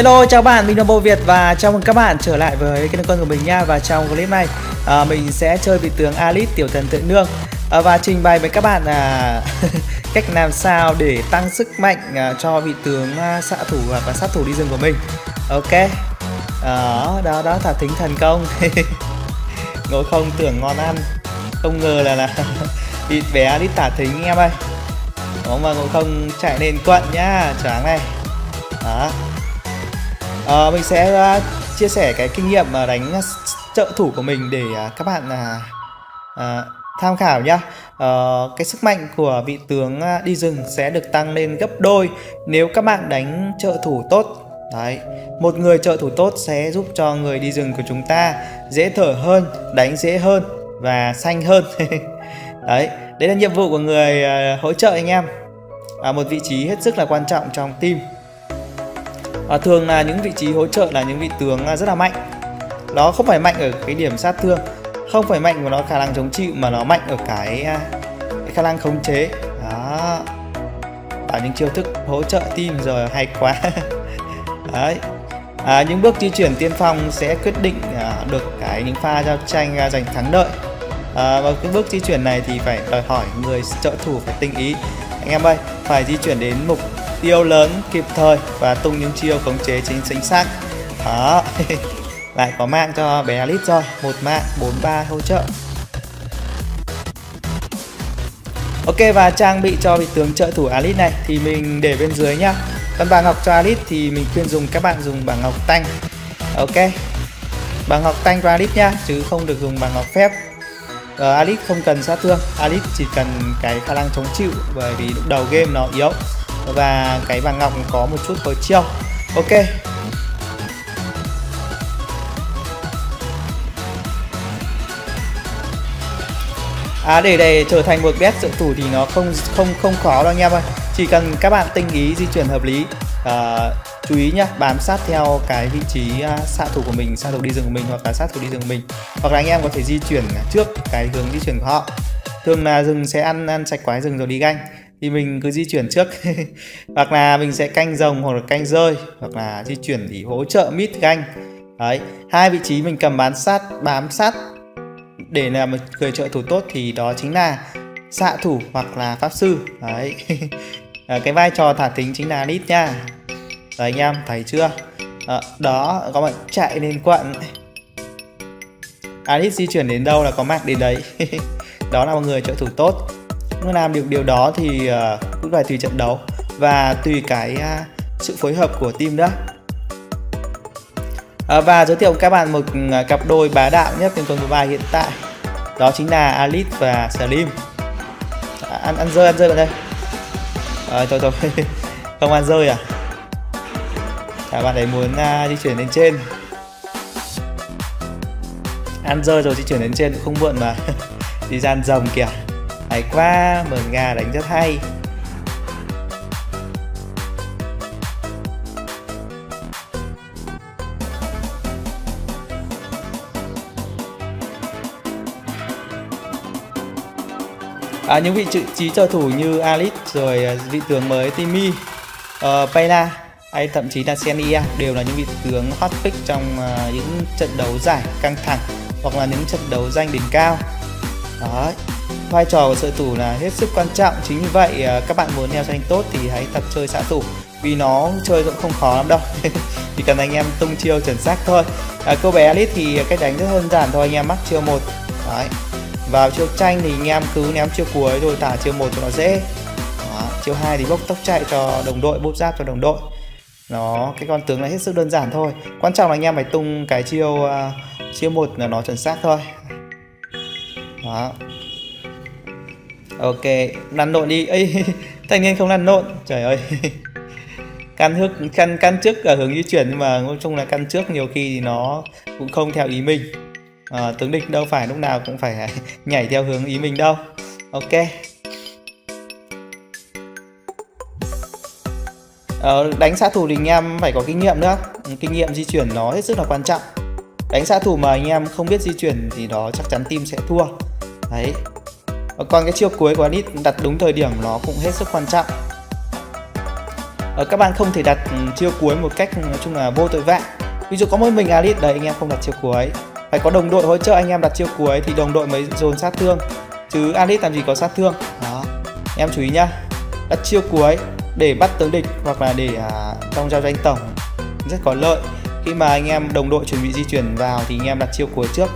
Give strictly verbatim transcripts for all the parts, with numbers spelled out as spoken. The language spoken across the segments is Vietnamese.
Hello, chào bạn, mình là Bộ Việt và chào mừng các bạn trở lại với kênh con của mình nha. Và trong clip này à, mình sẽ chơi vị tướng Alice tiểu thần tượng nương à, và trình bày với các bạn là cách làm sao để tăng sức mạnh à, cho vị tướng à, xạ thủ à, và sát thủ đi rừng của mình. Ok, đó đó, đó thả thính thần công. Ngồi không tưởng ngon ăn, không ngờ là là bị bé Alice thả thính em ơi. Đó mà ngồi không chạy lên quận nhá, choáng này. Đó. À, mình sẽ uh, chia sẻ cái kinh nghiệm uh, đánh trợ thủ của mình để uh, các bạn uh, uh, tham khảo nhá. Uh, cái sức mạnh của vị tướng uh, đi rừng sẽ được tăng lên gấp đôi nếu các bạn đánh trợ thủ tốt. Đấy, một người trợ thủ tốt sẽ giúp cho người đi rừng của chúng ta dễ thở hơn, đánh dễ hơn và xanh hơn. Đấy, đấy là nhiệm vụ của người uh, hỗ trợ anh em. Uh, một vị trí hết sức là quan trọng trong team. À, thường là những vị trí hỗ trợ là những vị tướng rất là mạnh. Nó không phải mạnh ở cái điểm sát thương, không phải mạnh của nó khả năng chống chịu, mà nó mạnh ở cái, cái khả năng khống chế. Đó, bảo những chiêu thức hỗ trợ team rồi hay quá. Đấy, à, những bước di chuyển tiên phong sẽ quyết định à, được cái những pha giao tranh à, giành thắng lợi. à, Và cái bước di chuyển này thì phải đòi hỏi người trợ thủ phải tinh ý anh em ơi, phải di chuyển đến mục tiêu lớn kịp thời và tung những chiêu khống chế chính chính xác. Đó. Lại có mạng cho bé Alice rồi, một mạng bốn ba hỗ trợ. Ok, và trang bị cho vị tướng trợ thủ Alice này thì mình để bên dưới nhá. Còn bảng ngọc cho Alice thì mình khuyên dùng các bạn dùng bảng ngọc tanh. Ok, bảng ngọc tanh cho Alice nhá, chứ không được dùng bảng ngọc phép. Ờ, Alice không cần sát thương, Alice chỉ cần cái khả năng chống chịu, bởi vì lúc đầu game nó yếu và cái vàng ngọc có một chút hồi chiêu. Ok, à, để để trở thành một bé trợ thủ thì nó không không không khó đâu anh em ơi, chỉ cần các bạn tinh ý di chuyển hợp lý, à, chú ý nhá, bám sát theo cái vị trí uh, xạ thủ của mình, xạ thủ đi rừng của mình hoặc là sát thủ đi rừng của mình, hoặc là anh em có thể di chuyển trước cái hướng di chuyển của họ. Thường là rừng sẽ ăn ăn sạch quái rừng rồi đi ganh, thì mình cứ di chuyển trước. Hoặc là mình sẽ canh rồng hoặc là canh rơi, hoặc là di chuyển để hỗ trợ mid ganh. Đấy, hai vị trí mình cầm bám sát bám sát để làm một người trợ thủ tốt thì đó chính là xạ thủ hoặc là pháp sư. Đấy. À, cái vai trò thả thính chính là nít nha. Đấy anh em thấy chưa? À, đó, có bạn chạy lên quận. Alice di chuyển đến đâu là có mạng đến đấy. Đó là một người trợ thủ tốt. Nếu làm được điều đó thì uh, cũng phải tùy trận đấu và tùy cái uh, sự phối hợp của team đó. Uh, và giới thiệu các bạn một uh, cặp đôi bá đạo nhất trên Liên Quân Mobile hiện tại. Đó chính là Alice và Slim. À, ăn ăn rơi ăn rơi bạn đây. À, thôi thôi. Không ăn rơi à? À, bạn ấy muốn uh, di chuyển lên trên. Ăn rơi rồi di chuyển lên trên cũng không muộn mà. Đi gian rồng kìa. Hay quá, mờn gà đánh rất hay. À, những vị trí trợ thủ như Alice rồi vị tướng mới Timmy, uh, Payna hay thậm chí là Zenia đều là những vị tướng hot pick trong uh, những trận đấu giải căng thẳng hoặc là những trận đấu danh đỉnh cao. Đấy, vai trò của trợ thủ là hết sức quan trọng. Chính vì vậy các bạn muốn leo rank tốt thì hãy tập chơi xạ thủ, vì nó chơi cũng không khó lắm đâu. Chỉ cần anh em tung chiêu chuẩn xác thôi. à, Cô bé Alice thì cách đánh rất đơn giản thôi, anh em mắc chiêu một. Đấy, vào chiêu tranh thì anh em cứ ném chiêu cuối rồi thả chiêu một cho nó dễ. Đó, chiêu hai thì bốc tốc chạy cho đồng đội, bốc giáp cho đồng đội. Nó cái con tướng này hết sức đơn giản thôi, quan trọng là anh em phải tung cái chiêu uh, chiêu một là nó chuẩn xác thôi. Đó. Ok, lăn lộn đi. Ê, thanh niên không lăn lộn. Trời ơi. Căn hước, căn, căn trước ở hướng di chuyển, nhưng mà nói chung là căn trước nhiều khi thì nó cũng không theo ý mình. à, Tướng địch đâu phải lúc nào cũng phải nhảy theo hướng ý mình đâu. Ok, à, đánh xạ thủ thì anh em phải có kinh nghiệm nữa. Kinh nghiệm di chuyển nó hết sức là quan trọng. Đánh xạ thủ mà anh em không biết di chuyển thì đó chắc chắn team sẽ thua. Đấy, còn cái chiêu cuối của Alice đặt đúng thời điểm nó cũng hết sức quan trọng. Các bạn không thể đặt chiêu cuối một cách nói chung là vô tội vạ. Ví dụ có mỗi mình Alice đấy, anh em không đặt chiêu cuối. Phải có đồng đội hỗ trợ anh em đặt chiêu cuối thì đồng đội mới dồn sát thương, chứ Alice làm gì có sát thương. Đó, em chú ý nhá. Đặt chiêu cuối để bắt tướng địch hoặc là để à, trong giao tranh tổng rất có lợi. Khi mà anh em đồng đội chuẩn bị di chuyển vào thì anh em đặt chiêu cuối trước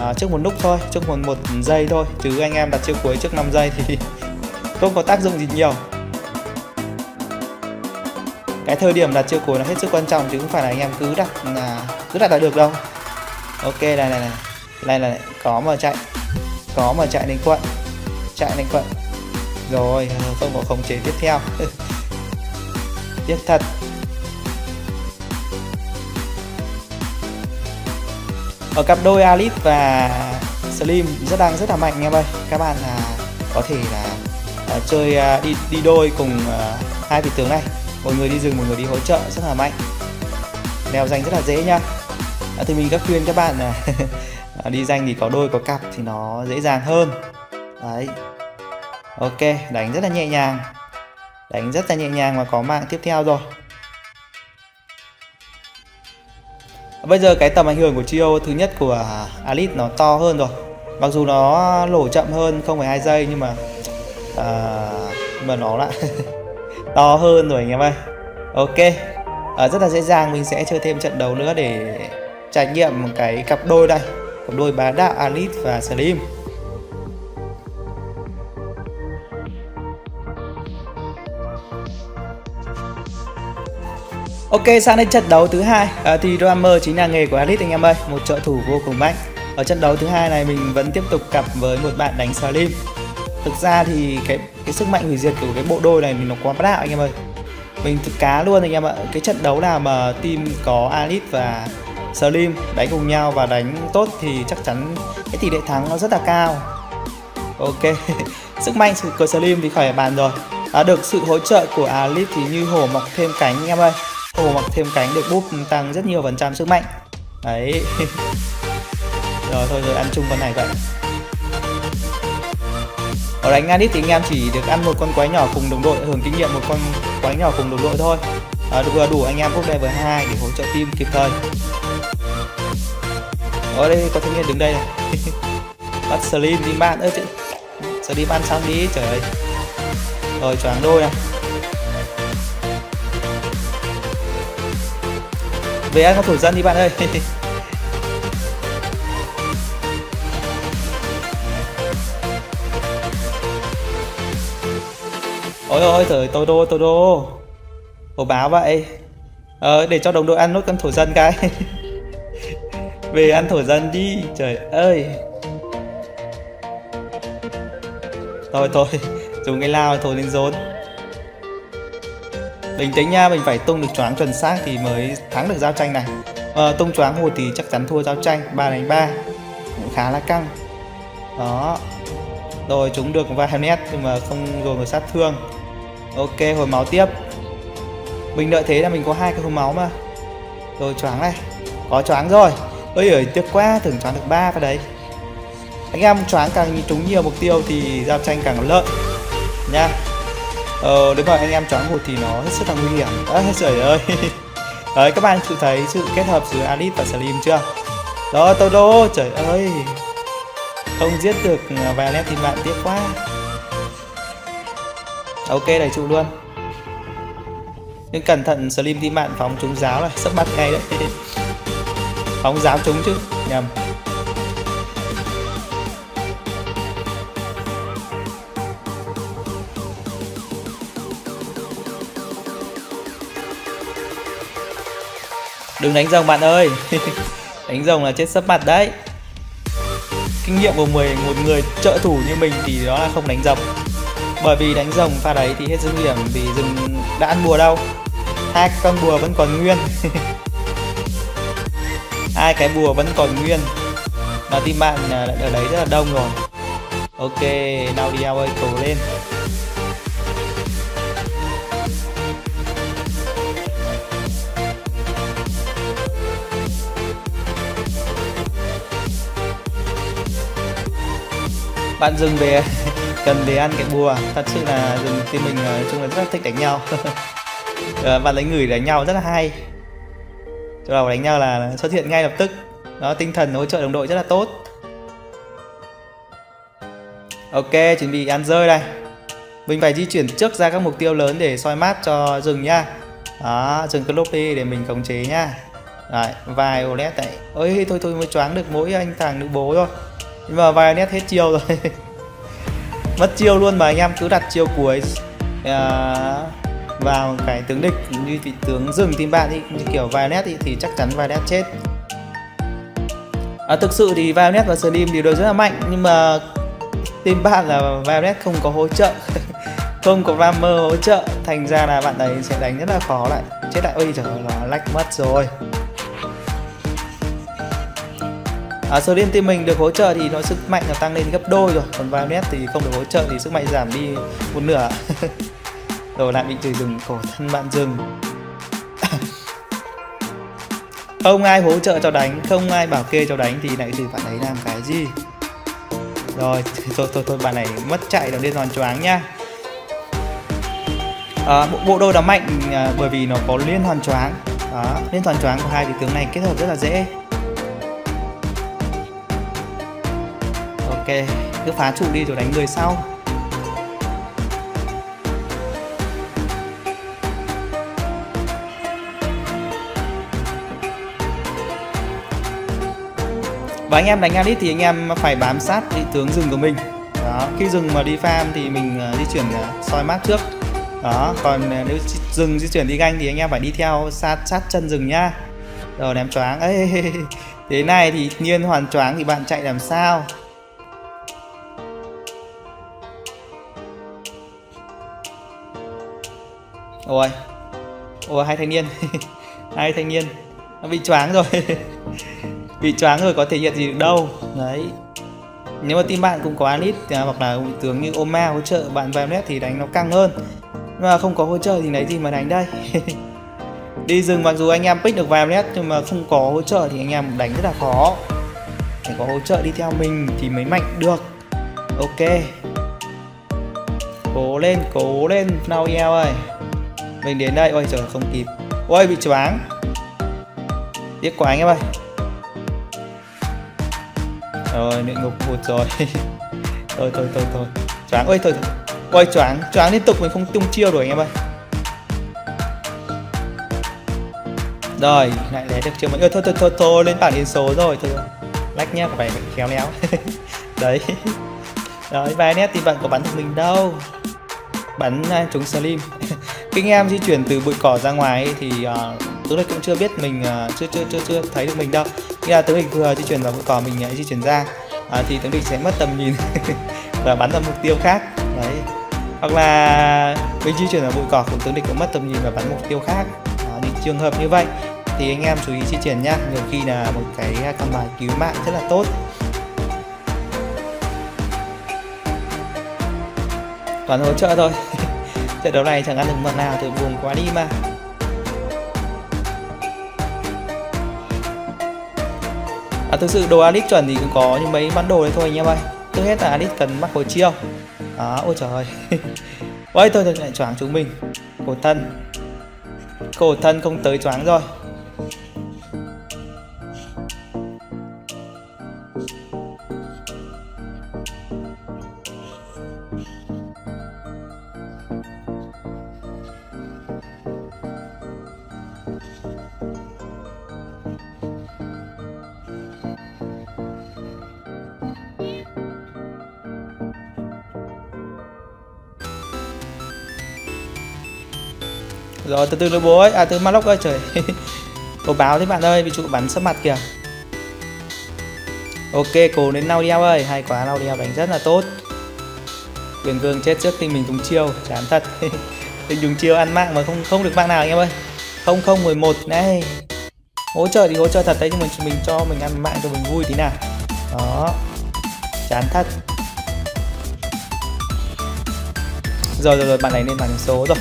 à, trước một lúc thôi, trước một, một giây thôi, chứ anh em đặt chiêu cuối trước năm giây thì không có tác dụng gì nhiều. Cái thời điểm đặt chiêu cuối là hết sức quan trọng, chứ không phải là anh em cứ đặt là cứ đặt là được đâu. Ok, này này này này này, có mà chạy, có mà chạy đến quận, chạy đến quận rồi không có khống chế tiếp theo. Tiếc thật. Ở cặp đôi Alice và Slim rất đang rất là mạnh nha. Bây các bạn à, có thể là à, chơi à, đi đi đôi cùng à, hai vị tướng này, một người đi rừng một người đi hỗ trợ rất là mạnh, leo danh rất là dễ nha. À, thì mình các khuyên các bạn là đi danh thì có đôi có cặp thì nó dễ dàng hơn đấy. Ok, đánh rất là nhẹ nhàng, đánh rất là nhẹ nhàng và có mạng tiếp theo rồi. Bây giờ cái tầm ảnh hưởng của chiêu thứ nhất của Alice nó to hơn rồi. Mặc dù nó lổ chậm hơn không phẩy hai giây nhưng mà uh, nhưng mà nó lại to hơn rồi anh em ơi. Ok, uh, rất là dễ dàng. Mình sẽ chơi thêm trận đấu nữa để trải nghiệm một cái cặp đôi đây, cặp đôi bá đạo Alice và Slim. Ok, sang đến trận đấu thứ hai à, thì Drummer chính là nghề của Alice anh em ơi, một trợ thủ vô cùng mạnh. Ở trận đấu thứ hai này mình vẫn tiếp tục cặp với một bạn đánh Slim. Thực ra thì cái cái sức mạnh hủy diệt của cái bộ đôi này mình nó quá bá đạo anh em ơi. Mình thực cá luôn anh em ạ. Cái trận đấu nào mà team có Alice và Slim đánh cùng nhau và đánh tốt thì chắc chắn cái tỷ lệ thắng nó rất là cao. Ok, sức mạnh của Slim thì khỏi bàn rồi. À, được sự hỗ trợ của Alice thì như hổ mọc thêm cánh anh em ơi. Hổ mọc thêm cánh được búp tăng rất nhiều phần trăm sức mạnh. Đấy. Rồi thôi rồi, ăn chung con này vậy. Ở đánh Alice thì anh em chỉ được ăn một con quái nhỏ cùng đồng đội, hưởng kinh nghiệm một con quái nhỏ cùng đồng đội thôi. À, vừa đủ anh em up level hai để hỗ trợ team kịp thời. Ở đây có thanh niên đứng đây này. Bắt Slim đi bạn ơi chứ. Slim ăn xong đi, trời ơi. Rồi choáng đôi này. Về ăn con thổ dân đi bạn ơi. Ôi ôi trời, tôi đô tôi đô hổ báo vậy. Ờ, để cho đồng đội ăn nốt con thổ dân cái. Về ăn thổ dân đi, trời ơi. Thôi thôi, dùng cái lao thôi nên rốn. Bình tĩnh nha, mình phải tung được choáng chuẩn xác thì mới thắng được giao tranh này. À, tung choáng một thì chắc chắn thua giao tranh. Ba đánh ba cũng khá là căng đó. Rồi chúng được Vionet nhưng mà không rồi người sát thương. Ok, hồi máu tiếp. Mình đợi thế là mình có hai cái hồi máu mà. Rồi choáng này, có choáng rồi. Ơi ơi, tiếc quá, tưởng choáng được ba cái đấy. Anh em choáng càng trúng nhiều mục tiêu thì giao tranh càng lợi nha. Ờ, đúng rồi, anh em choáng một thì nó hết sức là nguy hiểm. Ơ, à, trời ơi. Đấy, các bạn tự thấy sự kết hợp giữa Alice và Slim chưa? Đó, tô đô, trời ơi. Không giết được Violet thì bạn tiếc quá. Ok, đẩy trụ luôn. Nhưng cẩn thận Slim thì bạn phóng trúng giáo này, sắp bắt ngay đấy. Phóng giáo trúng chứ, nhầm. Đừng đánh rồng bạn ơi. Đánh rồng là chết sấp mặt đấy. Kinh nghiệm của mười, một người trợ thủ như mình thì đó là không đánh rồng. Bởi vì đánh rồng pha đấy thì hết sức nguy hiểm, vì rừng đã ăn bùa đâu. Hai con bùa vẫn còn nguyên. Hai cái bùa vẫn còn nguyên mà team bạn ở đấy rất là đông rồi. Ok, nào đi ao ơi, cố lên. Bạn dừng về cần để ăn cái bùa. Thật sự là dừng thì mình nói chung là rất là thích đánh nhau. Bạn lấy người đánh nhau rất là hay. Cho đầu đánh nhau là xuất hiện ngay lập tức. Đó, tinh thần hỗ trợ đồng đội rất là tốt. Ok, chuẩn bị ăn rơi đây. Mình phải di chuyển trước ra các mục tiêu lớn để soi mát cho rừng nhá. Đó, rừng clop đi để mình khống chế nhá. Đấy, Violet này. Ôi, thôi thôi mới choáng được mỗi anh thằng nữ bố thôi. Nhưng mà Violet hết chiêu rồi. Mất chiêu luôn mà anh em cứ đặt chiêu cuối à, vào cái tướng địch như vị tướng rừng team bạn đi, như kiểu Violet thì, thì chắc chắn Violet chết. À, thực sự thì Violet và Slim thì đều rất là mạnh, nhưng mà team bạn là Violet không có hỗ trợ, không có rammer hỗ trợ, thành ra là bạn ấy sẽ đánh rất là khó lại. Chết lại, ôi trời ơi, nó lách mất rồi. À, Slim team mình được hỗ trợ thì nó sức mạnh nó tăng lên gấp đôi rồi, còn Violet thì không được hỗ trợ thì sức mạnh giảm đi một nửa. Rồi lại bị chửi rừng khổ thân bạn rừng. Không ai hỗ trợ cho đánh, không ai bảo kê cho đánh thì lại chửi bạn ấy làm cái gì. Rồi, thôi thôi thôi, bạn này mất chạy nó lên hoàn choáng nhá. À, bộ, bộ đôi đó mạnh à, bởi vì nó có liên hoàn choáng. Đó, liên hoàn choáng của hai vị tướng này kết hợp rất là dễ. Ok, cứ phá trụ đi rồi đánh người sau. Và anh em đánh Alice thì anh em phải bám sát vị tướng rừng của mình. Đó, khi rừng mà đi farm thì mình di chuyển soi mát trước. Đó, còn nếu rừng di chuyển đi ganh thì anh em phải đi theo sát sát chân rừng nhá. Rồi ném choáng. Ê, thế này thì nhiên hoàn choáng thì bạn chạy làm sao? Ôi, ôi hai thanh niên, hai thanh niên, nó bị choáng rồi. Bị choáng rồi có thể hiện gì được đâu. Đấy. Nếu mà team bạn cũng có Alice à, hoặc là tướng như Oma hỗ trợ bạn Violet thì đánh nó căng hơn. Nhưng mà không có hỗ trợ thì lấy gì mà đánh đây. Đi rừng mặc dù anh em pick được Violet nhưng mà không có hỗ trợ thì anh em đánh rất là khó. Phải có hỗ trợ đi theo mình thì mới mạnh được. Ok. Cố lên, cố lên nào eo ơi. Mình đến đây, ôi trời không kịp. Ôi bị choáng. Tiếc quá anh em ơi. Rồi, địa ngục một rồi. Thôi thôi thôi thôi. Choáng ơi, thôi thôi. Ôi choáng, choáng liên tục mình không tung chiêu rồi anh em ơi. Rồi, lại lấy được chiêu mình. Ôi thôi thôi thôi thôi, lên bảng yến số rồi thôi. Lách nhá, phải khéo léo. Đấy. Rồi, Violet thì bạn có bắn được mình đâu. Bắn trúng Slim. Kinh em di chuyển từ bụi cỏ ra ngoài ấy, thì uh, tướng địch cũng chưa biết mình uh, chưa chưa chưa chưa thấy được mình đâu. Nghĩa là tướng địch vừa di chuyển vào bụi cỏ mình uh, di chuyển ra uh, thì tướng địch sẽ mất tầm nhìn và bắn vào mục tiêu khác. Đấy. Hoặc là mình di chuyển vào bụi cỏ của tướng địch cũng mất tầm nhìn và bắn mục tiêu khác. Uh, những trường hợp như vậy thì anh em chú ý di chuyển nhá. Nhiều khi là một cái con bài cứu mạng rất là tốt. Toàn hỗ trợ thôi. Trận đấu này chẳng ăn được mật nào thì buồn quá đi mà. À, thực sự đồ Alice chuẩn thì cũng có nhưng mấy món đồ đấy thôi anh em ơi. Trước hết là Alice cần mắc hồi chiêu. Đó, ôi trời ơi. Ôi thôi, thôi lại choáng chúng mình. Cổ thân. Cổ thân không tới choáng rồi. Rồi từ từ nữa bố ấy, à từ Maloc ơi trời. Cô báo thế bạn ơi, bị trụ bắn sấp mặt kìa. Ok, cố đến nào đeo ơi, hay quá nào đeo đánh rất là tốt. Quyền Vương chết trước khi mình đúng chiêu, chán thật. Mình đúng chiêu ăn mạng mà không không được mạng nào anh em ơi. không không mười một này. Hỗ trợ thì hỗ trợ thật đấy nhưng mình mình cho mình ăn mạng cho mình vui tí nào. Đó. Chán thật. Rồi rồi rồi, bạn này lên bảng số rồi.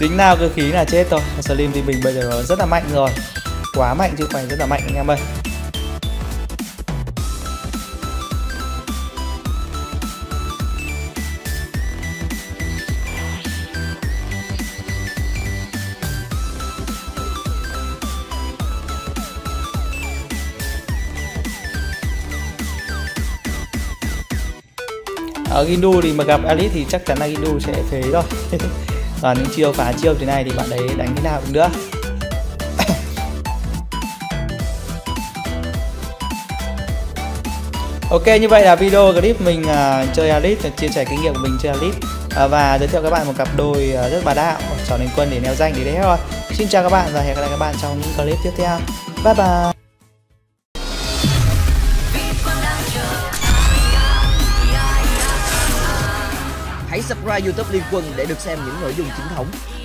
Dính nào cơ khí là chết rồi. Slim thì mình bây giờ nó rất là mạnh rồi. Quá mạnh chứ phải rất là mạnh anh em ơi. ở Gindu thì mà gặp Alice thì chắc chắn là Gindu sẽ phế rồi. Toàn những chiêu phá chiêu thế này thì bạn đấy đánh thế nào cũng được. Ok, như vậy là video clip mình uh, chơi Alice, chia sẻ kinh nghiệm của mình chơi Alice uh, và giới thiệu các bạn một cặp đôi uh, rất bá đạo, chọn Liên Quân để neo danh thì đấy thôi. Xin chào các bạn và hẹn gặp lại các bạn trong những clip tiếp theo. Bye bye. Hãy subscribe YouTube Liên Quân để được xem những nội dung chính thống.